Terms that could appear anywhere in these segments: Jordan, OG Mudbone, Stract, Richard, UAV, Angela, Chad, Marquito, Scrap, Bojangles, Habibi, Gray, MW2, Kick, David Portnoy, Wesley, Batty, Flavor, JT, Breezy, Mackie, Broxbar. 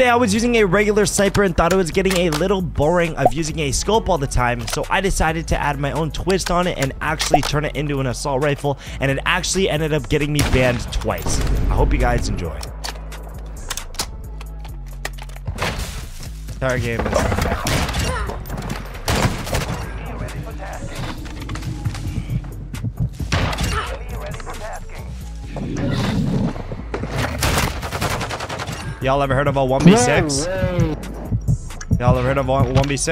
Today I was using a regular sniper and thought it was getting a little boring of using a scope all the time, so I decided to add my own twist on it and actually turn it into an assault rifle, and it actually ended up getting me banned twice. I hope you guys enjoy. Entire game is... Y'all ever heard of a 1v6? Y'all ever heard of a 1v6?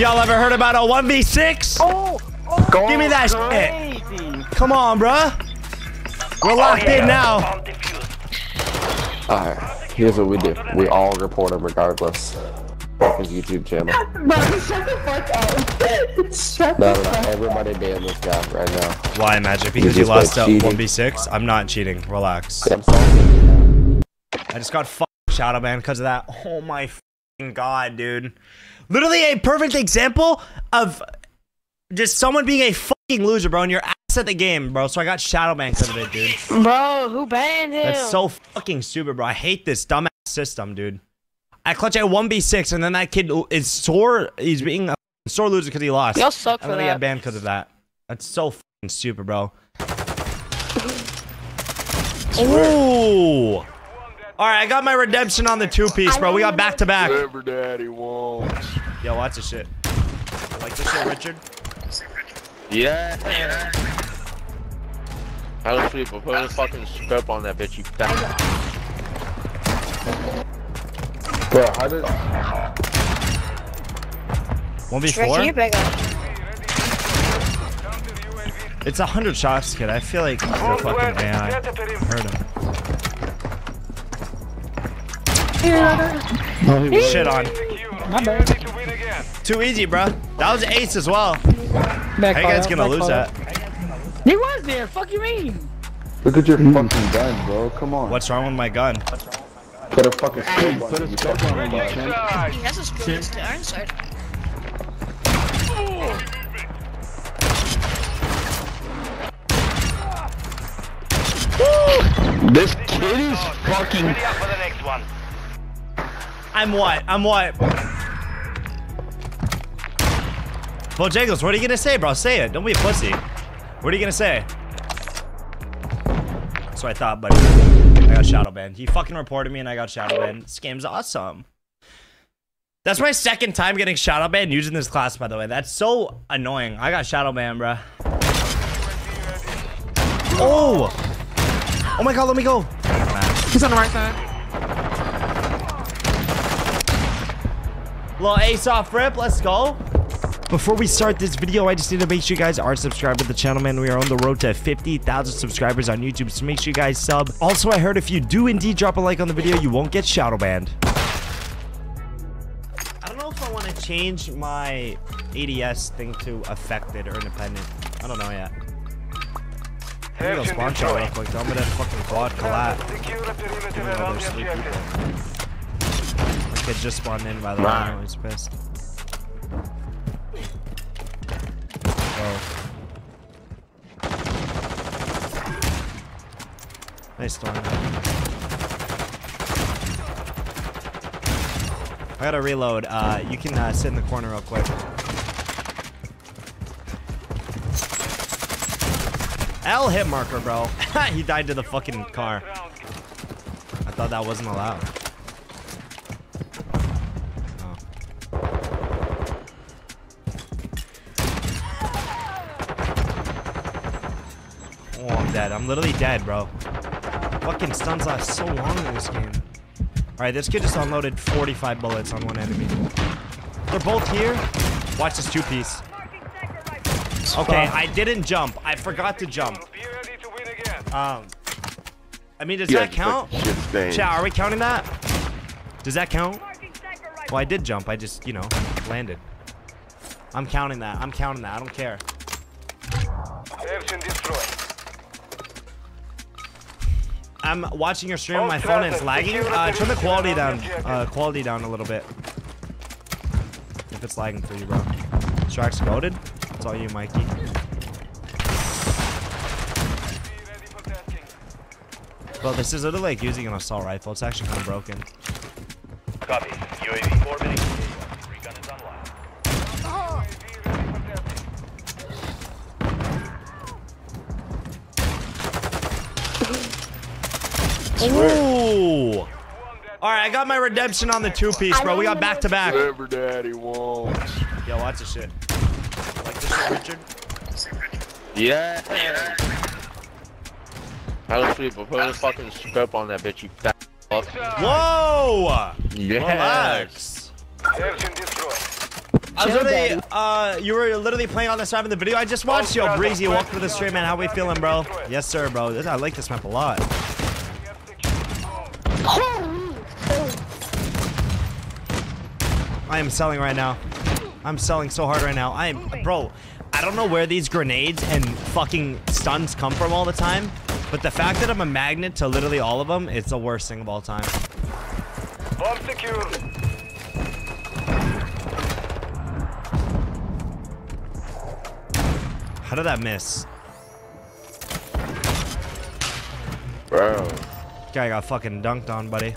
Y'all ever heard about a 1v6? Oh, give me that shit. Come on, bruh. We're locked in now. Alright, here's what we do. We all report him regardless. YouTube channel. Bro, shut the fuck up. Shut the fuck up. Everybody ban this guy right now. Why, Magic? Because you lost out 1v6? I'm not cheating. Relax. I just got fucking shadow banned because of that. Oh my fucking god, dude. Literally a perfect example of just someone being a fucking loser, bro, and you're ass at the game, bro. So I got shadow banned because of it, dude. Bro, who banned him? That's so fucking stupid, bro. I hate this dumbass system, dude. I clutch at 1v6, and then that kid is sore. He's being a sore loser because he lost. Y'all suck for that. I got banned because of that. That's so fucking stupid, bro. Ooh. All right, I got my redemption on the two-piece, bro. We got back-to-back. Whatever daddy wants. Yo, watch this shit. You like this shit, Richard? Yeah. I don't sleep. I'll put a fucking scrap on that bitch, you fat. Bro, how did... 1v4? It's 100 shots, kid. I feel like you're fucking banned. I heard him. Oh, shit on. My bad. Too easy, bro. That was ace as well. How you guys gonna lose that? He was there. Fuck you mean? Look at your fucking gun, bro. Come on. What's wrong with my gun? Put a fucking scope on him, he has a scope, it's the iron side. This kid is fucking... Ready up for the next one. I'm what? Bojangles, what are you gonna say, bro? Say it, don't be a pussy. What are you gonna say? That's what I thought, buddy. I got shadow banned. He fucking reported me and I got shadow banned. This game's awesome. That's my second time getting shadow banned using this class, by the way. That's so annoying. I got shadow banned, bruh. Oh! Oh my god, let me go. He's on the right side. Little ace off rip, let's go. Before we start this video, I just need to make sure you guys are subscribed to the channel, man. We are on the road to 50,000 subscribers on YouTube, so make sure you guys sub. Also, I heard if you do indeed drop a like on the video, you won't get shadow banned. I don't know if I want to change my ADS thing to affected or independent. I don't know yet. I'm gonna spawn shot real quick, though. I'm gonna fucking quad collapse. This kid just spawned in, by the way. I know he's pissed. Oh. Nice storm. I gotta reload. You can sit in the corner real quick. L hit marker, bro. He died to the fucking car. I thought that wasn't allowed. I'm literally dead, bro. Fucking stuns last so long in this game. Alright, this kid just unloaded 45 bullets on one enemy. They're both here. Watch this two-piece. Okay, I didn't jump. I forgot to jump. I mean, does that count? Chat, are we counting that? Does that count? Well, I did jump. I just, you know, landed. I'm counting that. I'm counting that. I don't care. I'm watching your stream on my phone and it's lagging. Turn the quality down. A little bit. If it's lagging for you, bro. Stract exploded. It's all you, Mikey. Bro, this is literally like using an assault rifle. It's actually kind of broken. Copy. UAV orbiting. Recon is online. Oh. Ooh. All right, I got my redemption on the two-piece, bro. We got back-to-back. Whatever daddy wants. Yo, watch this shit. Like this shit, Richard? Yeah. I was sleeping before the fucking scope on that bitch, you fat fuck. Whoa! Yes. Relax. I was literally, you were literally playing on this map in the video I just watched. Yo, Breezy, welcome to the stream, man. How we feeling, bro? Yes, sir, bro. I like this map a lot. I am selling right now. I'm selling so hard right now. I am, bro, I don't know where these grenades and fucking stuns come from all the time. But the fact that I'm a magnet to literally all of them, it's the worst thing of all time. Bomb secure. How did that miss? Bro. Guy got fucking dunked on, buddy.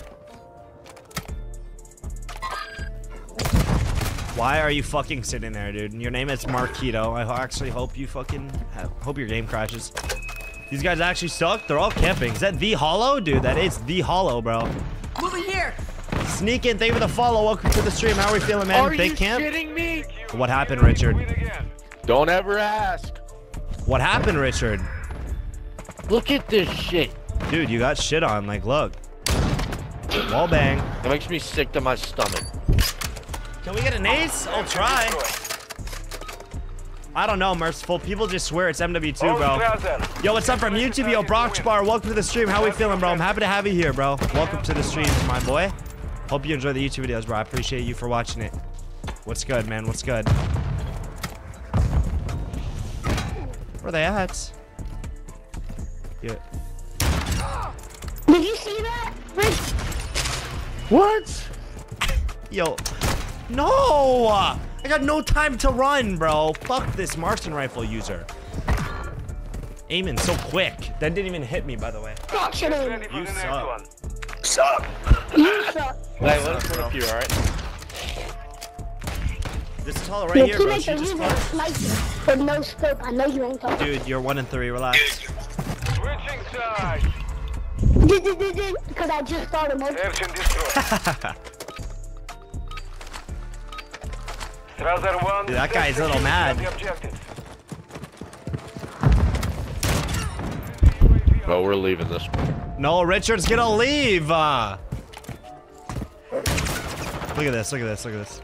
Why are you fucking sitting there, dude? Your name is Marquito. I actually hope you fucking hope your game crashes. These guys actually suck. They're all camping. Is that the hollow? Dude, that is the hollow, bro. Moving here. Sneak in. Thank you for the follow. Welcome to the stream. How are we feeling, man? Are you kidding me? What happened, Richard? Don't ever ask. What happened, Richard? Look at this shit. Dude, you got shit on. Like, look. Wall bang. It makes me sick to my stomach. Can we get an ace? I'll try. I don't know, Merciful. People just swear it's MW2, bro. Yo, what's up from YouTube? Yo, Broxbar, welcome to the stream. How we feeling, bro? I'm happy to have you here, bro. Welcome to the stream, my boy. Hope you enjoy the YouTube videos, bro. I appreciate you for watching it. What's good, man? What's good? Where are they at? Yeah. Did you see that? What? Yo. No! I got no time to run, bro. Fuck this Martian rifle user. Aiming so quick. That didn't even hit me, by the way. Gotcha, you suck. Suck. You suck. Wait, let's put up you, alright? This is all right here, bro. She just closed. With no scope, I know you ain't talking. Dude, you're 1 and 3. Relax. Switching sides. Because I just started my. Dude, that guy's a little mad. Bro, we're leaving this one. No, Richard's gonna leave. Look at this, look at this, look at this.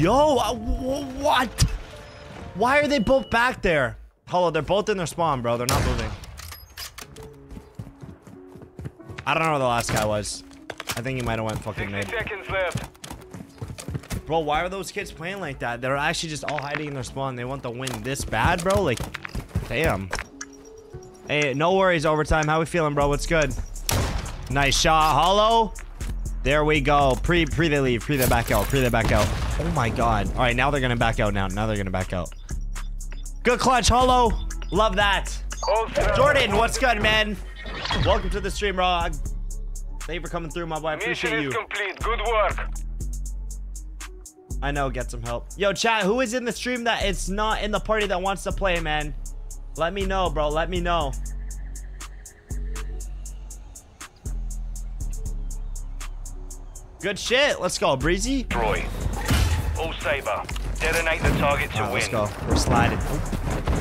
Yo, what? Why are they both back there? Hello, they're both in their spawn, bro. They're not moving. I don't know where the last guy was. I think he might have went fucking mid. 60 seconds left. Bro, why are those kids playing like that? They're actually just all hiding in their spawn. They want the win this bad, bro? Like, damn. Hey, no worries, overtime. How we feeling, bro? What's good? Nice shot. Hollow. There we go. Pre they leave. Pre they back out. Pre they back out. Oh, my God. All right, now they're going to back out now. Now they're going to back out. Good clutch, Hollow. Love that. Jordan, what's good, man? Welcome to the stream, bro. Thank you for coming through, my boy. I appreciate you. Mission is complete. Good work. I know, get some help. Yo, chat, who is in the stream that it's not in the party that wants to play, man? Let me know, bro. Let me know. Good shit. Let's go, Breezy. Troy. All saber. Detonate the target to win. Let's go. We're sliding.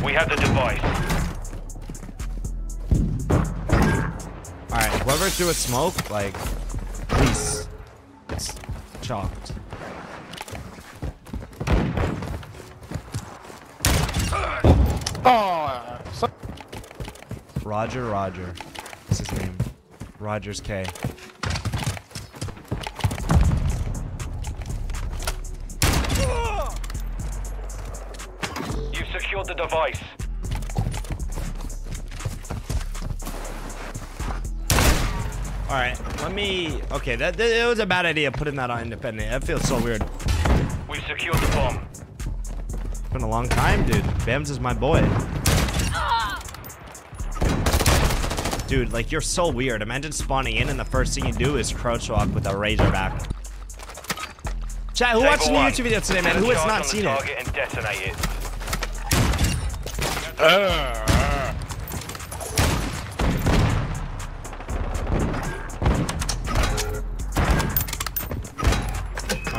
We have the device. All right, whoever threw a smoke, like, please. It's chalked. Oh, Roger. What's his name? Rogers K. You've secured the device. All right, let me. Okay, it was a bad idea putting that on independent. That feels so weird. We've secured the bomb. Been a long time, dude. Bams is my boy. dude, like, you're so weird. Imagine spawning in and the first thing you do is crouch walk with a razor back. Chat, who watched the YouTube video today, man? Who has not seen it? And detonate it.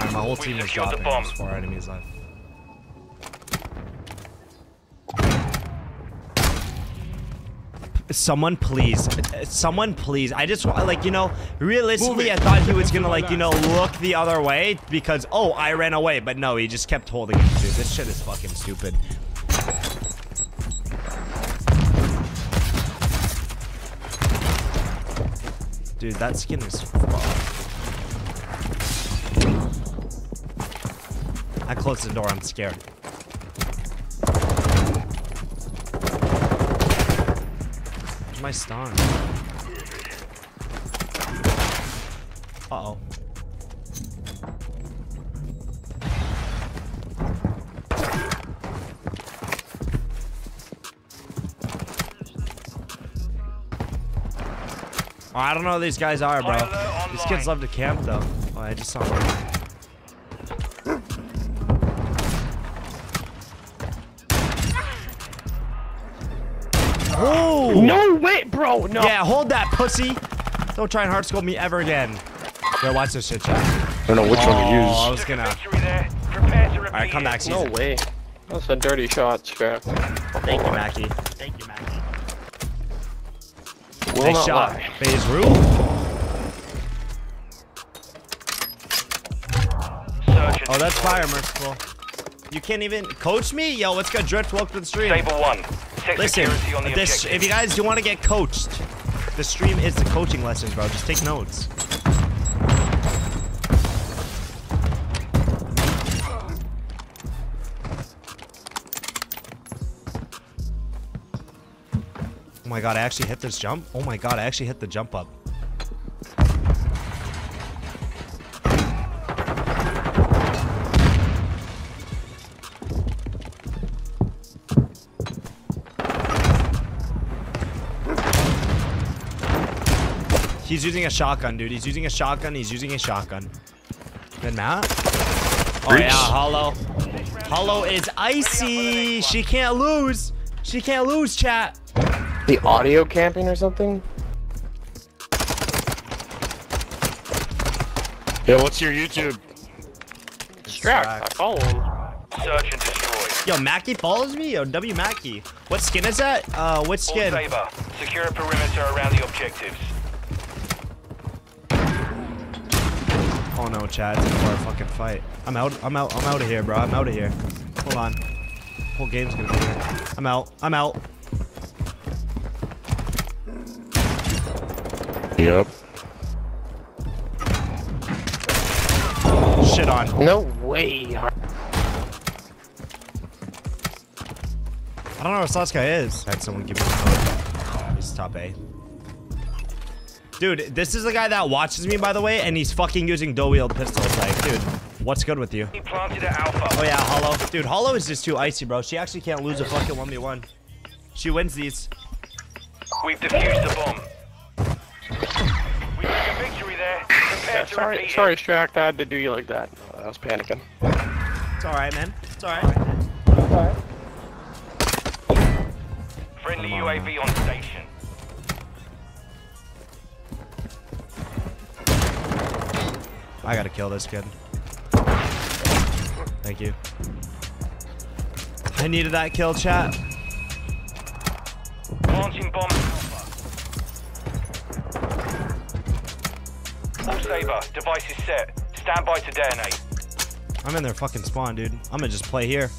Alright, my whole team is dropping. There's 4 enemies left. Someone please. Someone please. I just want, like, you know, realistically, I thought he was gonna, like, you know, look the other way because, oh, I ran away. But no, he just kept holding it. Dude, this shit is fucking stupid. Dude, that skin is fucked. I closed the door. I'm scared. My stun. Uh-oh. Oh, I don't know who these guys are, bro. These kids love to camp, though. Oh, I just saw one. Oh! No way, bro! No. Yeah, hold that, pussy. Don't try and hard scold me ever again. Yo, watch this shit, chat. I don't know which one to use. I was gonna... Alright, come back, season. No way. That's a dirty shot, Scrap. Thank you, Mackie. Thank you, Mackie. Nice shot. Phase rule. Oh, that's fire, Merciful. You can't even... Coach me? Yo, let's go Drift. Welcome to the stream. Table 1. Listen, this, if you guys do want to get coached, the stream is the coaching lessons, bro. Just take notes. Oh my god, I actually hit this jump. Oh my god, I actually hit the jump up. He's using a shotgun, dude. He's using a shotgun. He's using a shotgun. Good Matt. Oh, yeah. Hollow. Hollow is icy. She can't lose. She can't lose, chat. The audio camping or something? Yeah, what's your YouTube? Stract. I follow him. Search and destroy. Yo, Mackie follows me? Yo, W Mackie. What skin is that? What skin? Secure a perimeter around the objectives. Oh no, Chad, it's a fucking fight. I'm out of here, bro. I'm out of here. Hold on. Whole game's gonna be here. I'm out. Yep. Shit on. No way. I don't know where Sasuke is. I had someone give me the code. He's top A. Dude, this is the guy that watches me, by the way, and he's fucking using dual-wield pistols. Like, dude, what's good with you? He planted an alpha. Oh, yeah, Hollow. Dude, Hollow is just too icy, bro. She actually can't lose a fucking 1v1. She wins these. We've defused the bomb. We took a victory there. Yeah, sorry, Stract. I had to do you like that. I was panicking. It's alright, man. It's alright. Alright. Friendly UAV on station. I gotta kill this kid. Thank you. I needed that kill, chat. Launching bomb. All saber. Device is set. Stand by to detonate. I'm in their fucking spawn, dude. I'm gonna just play here.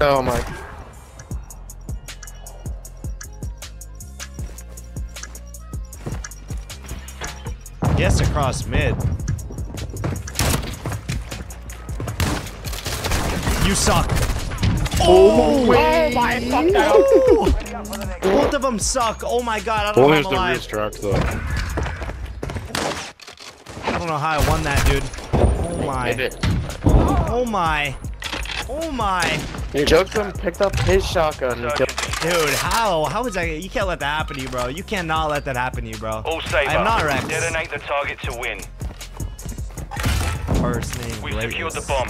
Oh my. Yes, across mid. You suck. Oh, oh my fucking god. Both of them suck. Oh my god. I don't know how I won that, dude. Oh my. Oh my. Oh my. Jokum picked up his shotgun. Dude, how? How is that? You can't let that happen to you, bro. You cannot let that happen to you, bro. All saber. I'm not Rex. Detonate the target to win. First name. We've secured the bomb.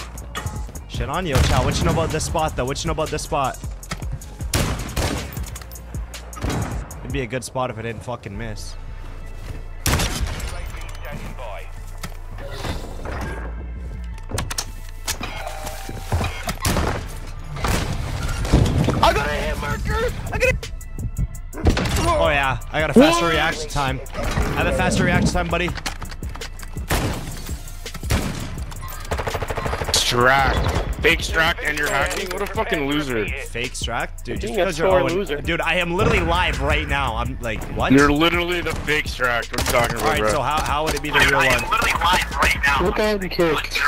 Shit on you, Chad. What you know about this spot, though? What you know about this spot? It'd be a good spot if I didn't fucking miss. I got a hit marker! I got a... Oh yeah, I got a faster reaction time. I have a faster reaction time, buddy. Stract. Fake Stract and you're hacking? What a fucking loser. Fake Stract? Dude, just because you're a loser. Dude, I am literally live right now. I'm like, what? You're literally the fake Stract we're talking about. Alright, so how would it be the real one? I'm literally live right now. Look at the kick.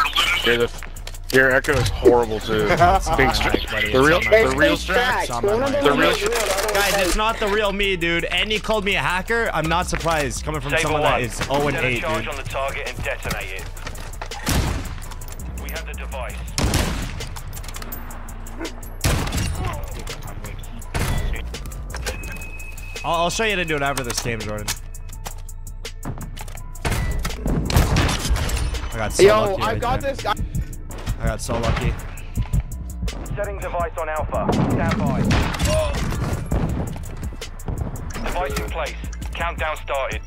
Your echo is horrible too. It's big strike, buddy. The real strike. The real guys, it's not the real me, dude. And he called me a hacker. I'm not surprised coming from someone that is 0-8. Charge on the target and detonate it. We have the device. I'll show you how to do it after this game, Jordan. I got so lucky. Yo, I got this. I got so lucky. Setting device on alpha. Stand by. Whoa. Device in place. Countdown started.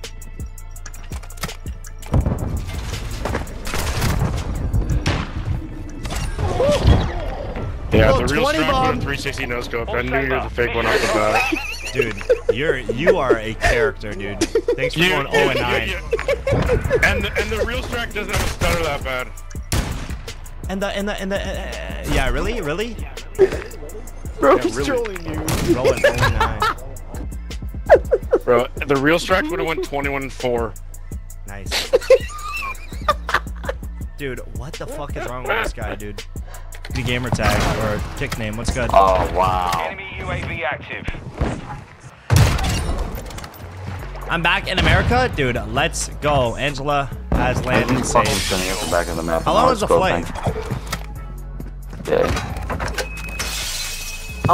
Yeah, the real Stract with a 360 no scope. I knew you were the fake one off the bat. Dude, you are a character, dude. Thanks for going 0-9. And the real Stract doesn't have a stutter that bad. Yeah, really? Bro, he's trolling you. Rolling 0-9. Bro, the real Stract would have went 21-4. Nice. Dude, what the fuck is wrong with this guy, dude? The gamer tag or kick name, what's good? Oh, wow. Enemy UAV active. I'm back in America? Dude, let's go. Angela. As landing safe. Back of the map. How long was the flight? Yeah.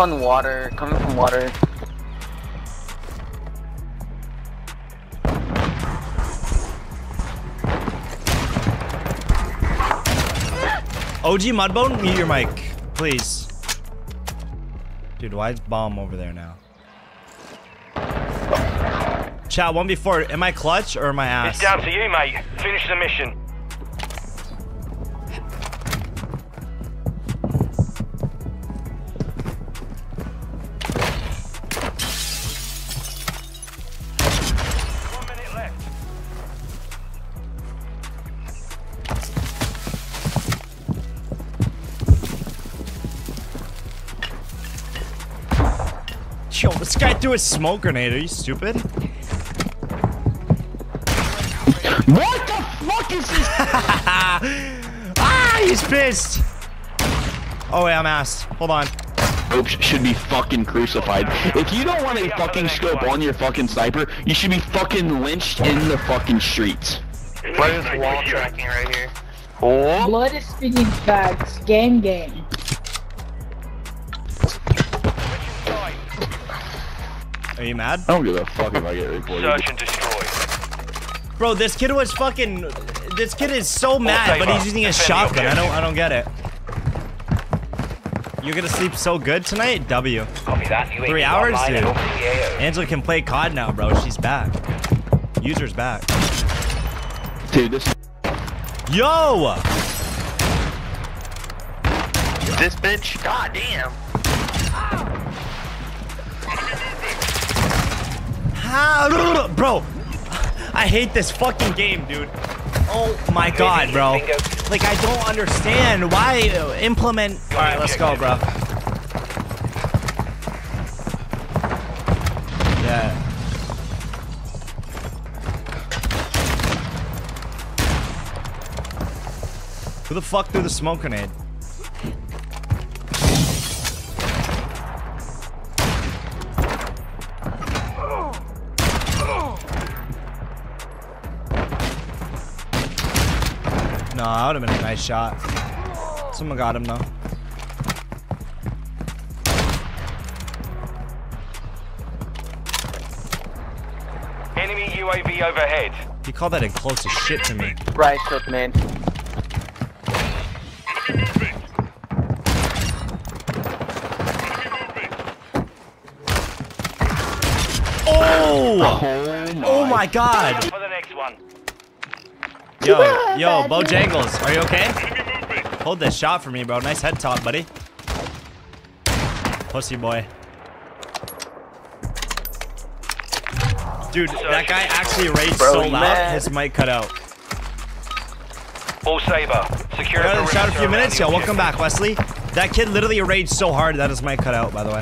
On water, coming from water. OG Mudbone, mute your mic, please. Dude, why is bomb over there now? Chat, 1v4, am I clutch or am I ass? It's down to you, mate. Finish the mission. Yo, this guy threw a smoke grenade. Are you stupid? What the fuck is this? Ah, he's pissed. Oh wait, I'm asked. Hold on. Oops, should be fucking crucified. If you don't want a fucking scope on your fucking sniper, you should be fucking lynched in the fucking streets. What is wall tracking right here? Oh. Blood is speaking facts. Game. Are you mad? I don't give a fuck if I get reported. Search and destroy. Bro, this kid was fucking. This kid is so mad, but he's using a shotgun. I don't get it. You're gonna sleep so good tonight, W. Copy that. 3 hours, dude. Angela can play COD now, bro. She's back. User's back. Dude, this. Yo. This bitch. God damn. How, bro? I hate this fucking game, dude. Oh my god, bro. Like, I don't understand why implement... Alright, let's go, bro. Yeah. Who the fuck threw the smoke grenade? No, that would have been a nice shot. Someone got him, though. Enemy UAV overhead. You call that a close as shit to me. Right up, man. Oh! Oh my god! For the next one. Yo, Bojangles, are you okay? Hold this shot for me, bro. Nice head top, buddy. Pussy boy. Dude, that guy actually raged so loud, his mic cut out. All saber. Secure the shot a few minutes, yo. Welcome back, Wesley. That kid literally raged so hard that his mic cut out, by the way.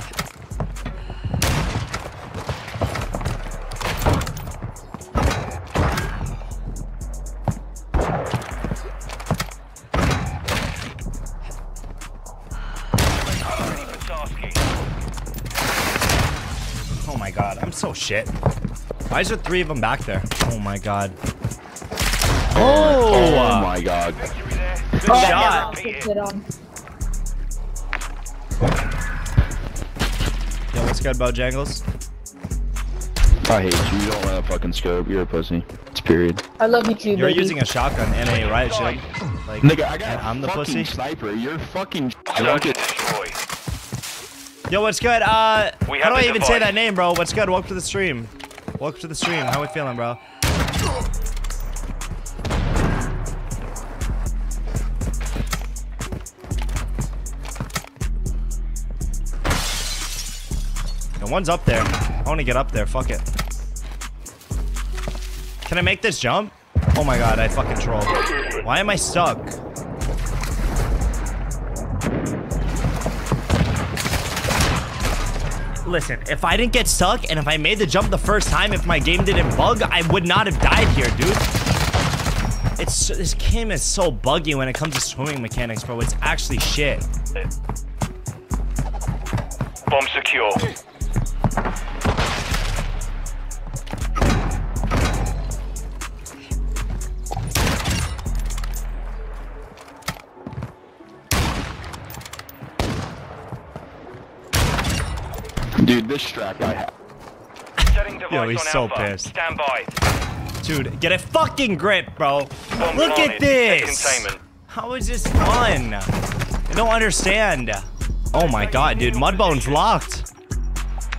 Oh my god, I'm so shit. Why is there three of them back there? Oh my god. Oh! Oh my god. Good shot. Yo, what's good, Bojangles? I hate you. You don't want a fucking scope. You're a pussy. It's period. I love you too, You're using a shotgun and a riot shield. Like, nigga, I got I'm the pussy sniper. You're fucking... Yo, what's good? How do I even say that name, bro? What's good? Welcome to the stream. Welcome to the stream. How we feeling, bro? And one's up there. I want to get up there. Fuck it. Can I make this jump? Oh my god, I fucking trolled. Why am I stuck? Listen, if I didn't get stuck and if I made the jump the first time, if my game didn't bug, I would not have died here, dude. It's this game is so buggy when it comes to swimming mechanics, bro. It's actually shit. Bomb secure. Dude, this Stract I have. Yo, he's so pissed. Stand by. Dude, get a fucking grip, bro. Look at this. How is this fun? I don't understand. Oh my god, dude. Mudbone's locked.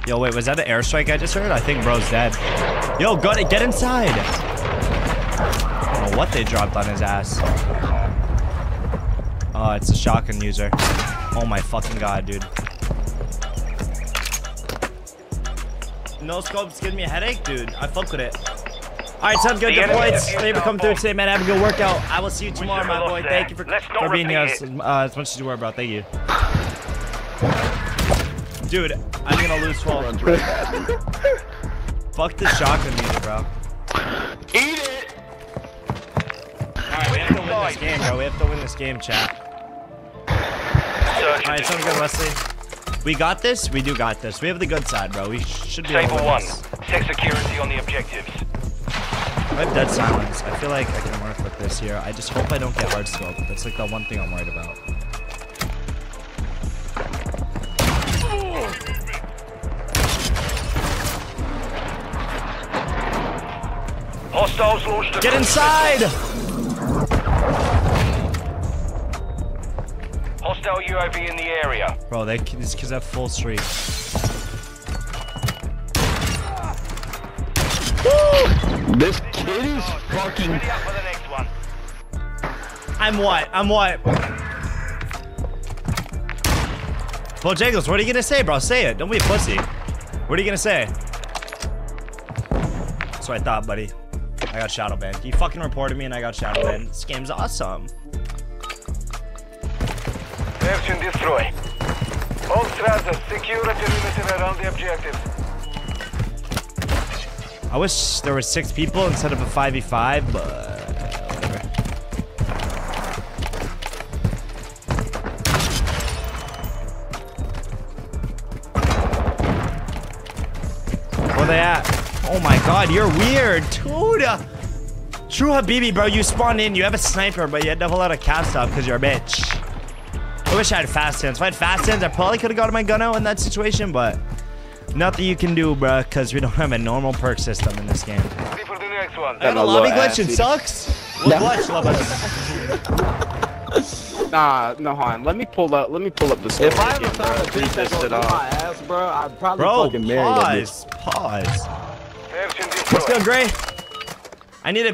Yo, wait, was that an airstrike I just heard? I think bro's dead. Yo, get inside. I don't know what they dropped on his ass. Oh, it's a shotgun user. Oh my fucking god, dude. No scopes give me a headache, dude. I fuck with it. Alright, sounds good. Good boys. Flavor come through today, man. Have a good workout. I will see you tomorrow, my boy. Thank you for being here as much as you were, bro. Thank you. Dude, I'm gonna lose 12. Fuck the shotgun meter, bro. Eat it! Alright, we have to win this game, bro. We have to win this game, chat. Alright, sounds good, Wesley. We got this. We do got this. We have the good side, bro. We should be able to win this. Take security on the objectives. I have dead silence. I feel like I can work with this here. I just hope I don't get hard scope. That's like the one thing I'm worried about. Hostiles launched. Get inside! Hostile UAV in the area. Bro, these kids have full streak. Woo! This kid is fucking... Ready up for the next one. I'm white. I'm white. Bojangles, what are you gonna say, bro? Say it. Don't be a pussy. What are you gonna say? That's what I thought, buddy. I got shadow banned. He fucking reported me and I got shadow banned. This game's awesome. Search and destroy. All stratas, secure a perimeter around the objective. I wish there were 6 people instead of a 5v5, but whatever. Where they at? Oh my god, you're weird, dude. True Habibi, bro, you spawned in, you have a sniper, but you had to have a lot of cap stuff because you're a bitch. I wish I had fast hands. If I had fast hands, I probably could have gotten my gun out in that situation, but Nothing you can do, bruh, because we don't have a normal perk system in this game. See for the next one. And a lobby glitch and sucks? No. Glitch, nah, no, hon. Let me pull up the story. If I ever found a bitch that's gonna my ass, bro, I'd probably fucking marry that bitch. Pause. Let's go, Gray. I need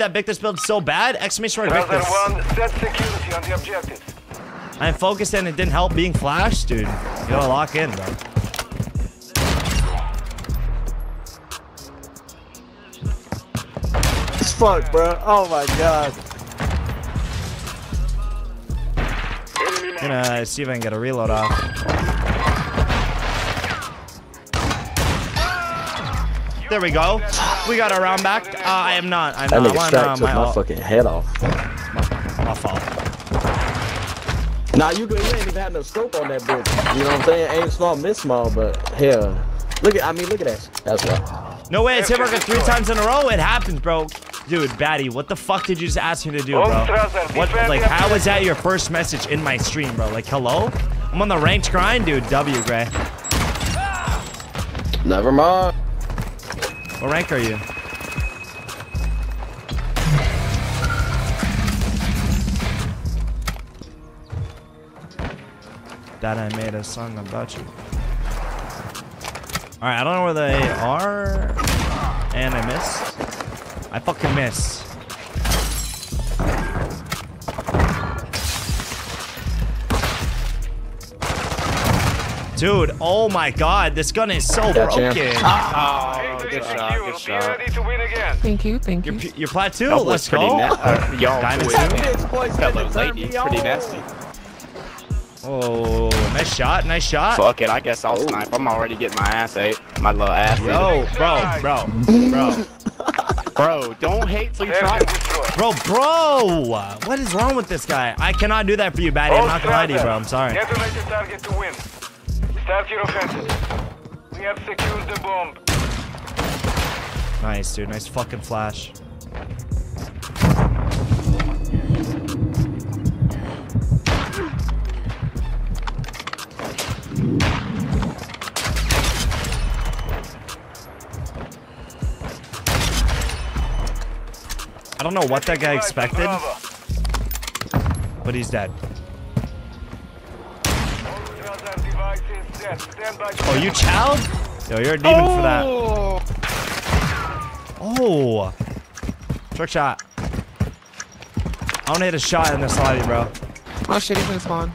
that Victus build so bad. Exclamation mark Victus. Set security on the objective. I'm focused and it didn't help being flashed, dude. You gotta lock in, bro. This fuck, bro. Oh my god. I'm gonna see if I can get a reload off. There we go. We got our round back. I am not. That nigga Stract took my fucking head off. My fault. Nah, you ain't even had no scope on that bitch. You know what I'm saying? Aim small, miss small, but hell. Look at that. That's right. No way, it's hit marker 3 times in a row. It happens, bro. Dude, Batty, what the fuck did you just ask me to do, bro? What, like, how was that your first message in my stream, bro? Like, hello? I'm on the ranked grind, dude. W, Gray. Never mind. What rank are you? That I made a song about you. Alright, I don't know where they are. And I missed. I fucking miss. Dude, oh my god, this gun is so broken. Oh, good shot, good shot. Thank you. Your Plateau, let's go. That was pretty nasty. Oh, nice shot, nice shot. Fuck it, I guess I'll snipe. I'm already getting my ass ate. My little ass ate. Bro, don't hate till you try. Bro, what is wrong with this guy? I cannot do that for you, Batty. I'm not gonna lie to you, bro. I'm sorry. Get the latest target to win. Start your offensive. We have secured the bomb. Nice, dude. Nice fucking flash. I don't know what that guy expected, but he's dead. Oh, you child? Yo, you're a demon for that. Oh, trick shot. I want to hit a shot in this lobby, bro. Oh shit, he's gonna spawn.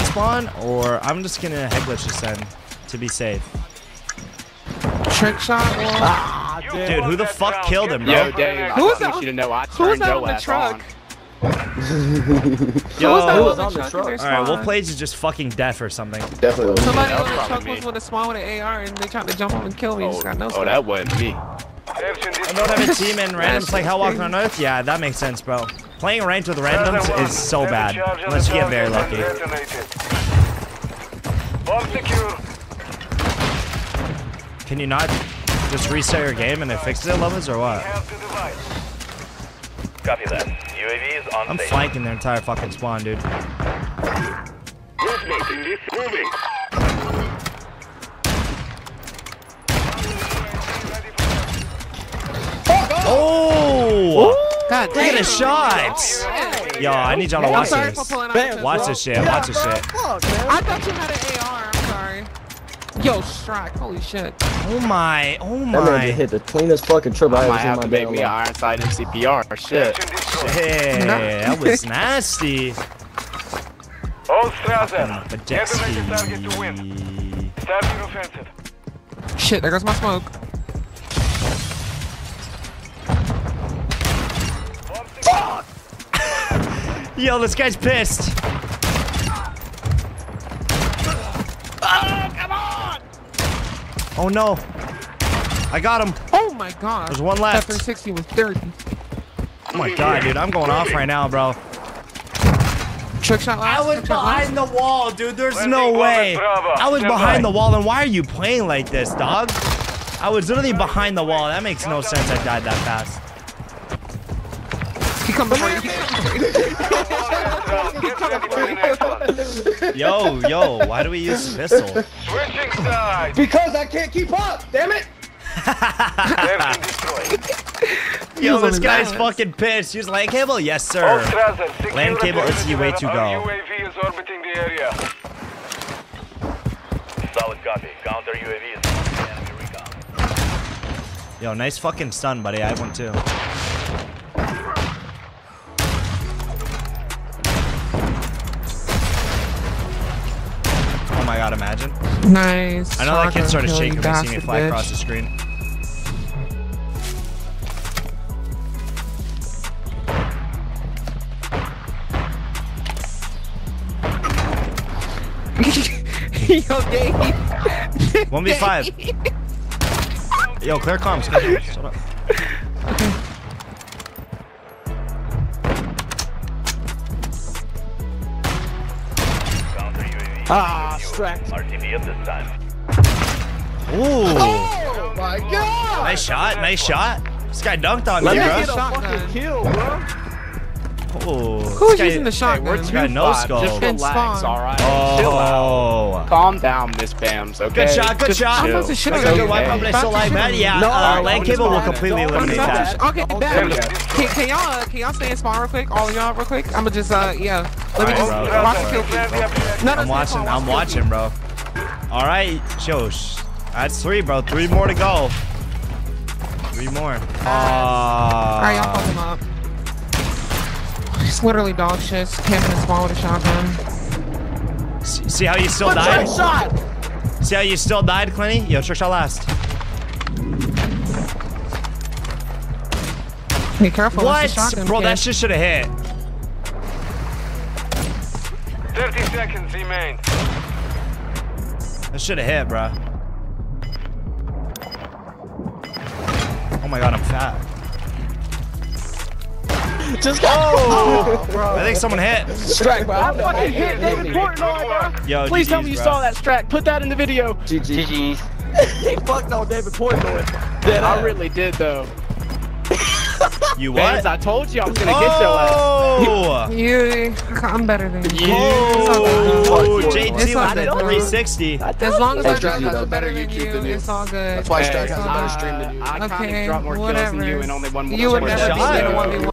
Spawn, or I'm just gonna head glitch this end to be safe. Trick shot. Dude, who the fuck killed him, bro? Yo, Dave, who was that on the truck? Yo, who was on the truck? Alright, we'll play to just fucking death or something. Definitely. Somebody on the truck was with a spawn with an AR and they tried to jump up and kill me. Oh, that wasn't me. I don't have a team and randoms like hell walking on earth? Yeah, that makes sense, bro. Playing ranked with randoms is so bad. Unless you get very lucky. Can you not just reset your game and it fixes it, Lovers, or what? Copy that. UAV is on I'm station. Flanking their entire fucking spawn, dude. Oh! God damn. Look at the shots! Yo, I need y'all to watch this. Watch this shit, watch this shit. I thought you had an AR, I'm sorry. Yo, Stract, holy shit. Oh my. That man just hit the cleanest fucking trip I ever seen in my day. I might have to make me an Ironside MCPR. Shit, that was nasty. Shit, there goes my smoke. Fuck! Yo, this guy's pissed. Oh, come on! Oh no! I got him! Oh my god! There's one left. That 360 was dirty. Oh my god, dude! I'm going off right now, bro. Trick shot last. I was behind the wall, dude. There's no way. I was behind the wall, and why are you playing like this, dog? I was literally behind the wall. That makes no sense. I died that fast. He comes behind. Yo, why do we use missile? Switching sides. Because I can't keep up, damn it. Yo, this guy's fucking pissed. Use land cable? Yes, sir. Land cable is way to go. UAV is orbiting the area. Solid copy. Counter UAV is enemy recon. Yo, nice fucking stun, buddy. I have one too. Oh my god, imagine. Nice. I know that kid started shaking when he see me fly across the screen. Yo, Dave. 1v5. Yo, clear comms. Shut up. Okay. Ah, Stract. RTB at this time. Ooh. Oh my god. Nice shot. Nice shot. This guy dunked on me, bro. Let me get a fucking kill, bro. Oh, who's using the shotgun? We're 2-5. Just relax, alright? Oh. Calm down, Miss Bams, okay? Good shot, good shot. I'm supposed to shit on you. Why can't I still like that? Yeah, land cable will completely eliminate that. Okay, bad. Can y'all stay in spawn real quick? All y'all real quick? I'ma just, yeah. Let me just watch the kill, please. I'm watching, bro. Alright, Josh. That's 3, bro. 3 more to go. 3 more. Alright, y'all fuck him up. It's literally dog shit. Camping in spawn with a shotgun. See how you still died? Shot. See how you still died, Clenny? Yo, trick shot last. Be careful. What? Shotgun, bro, that shit should have hit. 30 seconds remain. That should have hit, bro. Oh my god, I'm fat. Just oh, bro. I think someone hit. Stract, bro. I fucking hit David Portnoy, bro. Yo, please GGs, tell me you saw that, Stract. Put that in the video. GG. He fucked on David Portnoy. Then I really did, though. You what? Fans, I told you I was gonna get your ass. You, I'm better than you. Oh, JT landed 360. As long as I drive has a better YouTube than you, it's all good. That's why Stract has a better stream than you. I kind of dropped more kills than you and only one more. You would never be the 1v1.